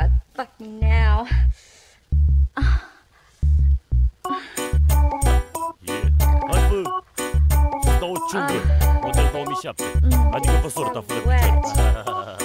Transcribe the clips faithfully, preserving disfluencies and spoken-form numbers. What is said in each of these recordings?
God, fucking now. O ciungă, model două mii șapte, adică pe sorta fără picior.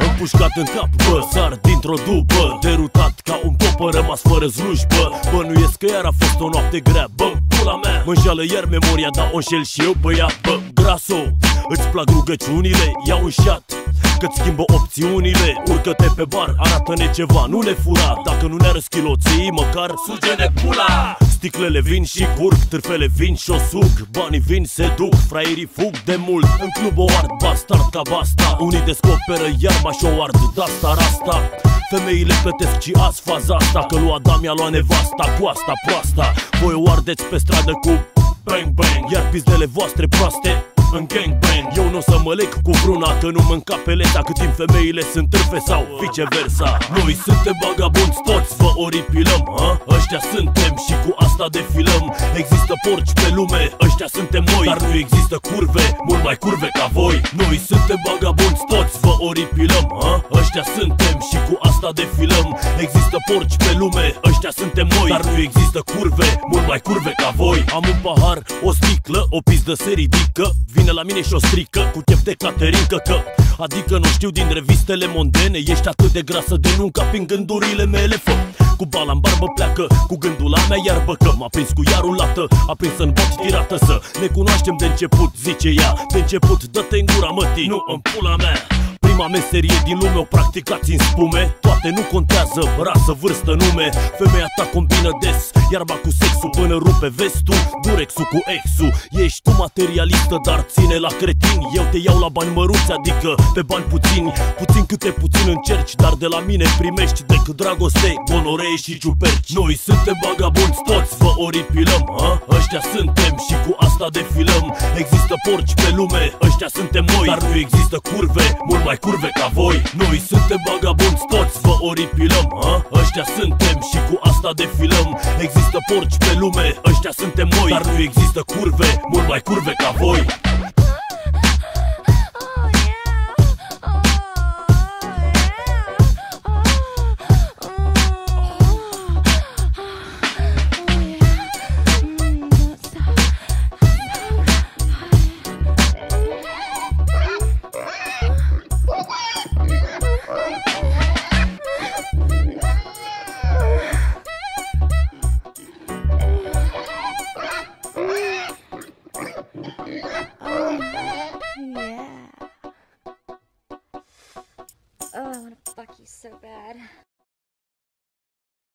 Am pușcat în cap, bă, sar dintr-o după, derutat ca un copă, rămas fără slujbă. Bănuiesc că iar a fost o noapte grea, bă, pula mea, mă-nșeală iar memoria, dar o înșel și eu pe ea, bă, graso, îți plac rugăciunile, iau un șat, că-ți schimbă opțiunile. Urcă-te pe bar, arată-ne ceva, nu ne fura. Dacă nu ne-ar schiloții, măcar suge-ne pula. Sticlele vin și curg, târfele vin și o suc, banii vin, se duc, fraierii fug de mult. În club o ard, bastard ca basta, unii descoperă iarba și o ard, d-asta, rasta. Femeile plătesc și azi faza asta, că lua Adam i-a luat nevasta, cu asta proasta. Voi o ardeți pe stradă cu bang bang, iar pizdele voastre proaste în gangbang. Eu n-o să mă leg cu vruna, că nu mă-nca peleta, cât timp femeile sunt târfe sau viceversa. Noi suntem vagabonți toți, vă oripilăm, ha? Ăștia suntem și cu asta defilăm. Există porci pe lume, ăștia suntem noi, dar nu există curve, mult mai curve ca voi. Noi suntem vagabonți toți, vă oripilăm, ha? Ăștia suntem și cu asta defilăm. Există porci pe lume, ăștia suntem noi, dar nu există curve, mult mai curve ca voi. Am un pahar, o sticlă, o pizdă se ridică, vine la mine și o strică cu chef de caterincă, că adică nu știu din revistele mondene. Ești atât de grasă de nu încap în gândurile mele, fă. Cu bala în barbă pleacă, cu gândul la mea iarbă, că m-a prins cu iarul lată, a prins în boci tirată. Să ne cunoaștem de început, zice ea, de început, dă-te în gura mătii, nu în pula mea. Prima meserie din lume o practicați în spume, toate nu contează, rasă, vârstă, nume. Femeia ta combină des iarba cu sexul până rupe vestul, durexul cu exul. Ești tu materialistă, dar ține la cretini. Eu te iau la bani măruți, adică pe bani puțini. Puțin câte puțin încerci, dar de la mine primești decât dragoste, gonoree și ciuperci. Noi suntem vagabonți toți, vă oripilăm, ha? Ăștia suntem și cu asta defilăm. Există porci pe lume, ăștia suntem noi, dar nu există curve, mult mai curve ca voi. Noi suntem vagabonți toți, vă oripilăm, ha? Ăștia suntem și cu asta defilăm. Există porci pe lume, ăștia suntem noi, dar nu există curve, mult mai curve ca voi. Oh, I want to fuck you so bad.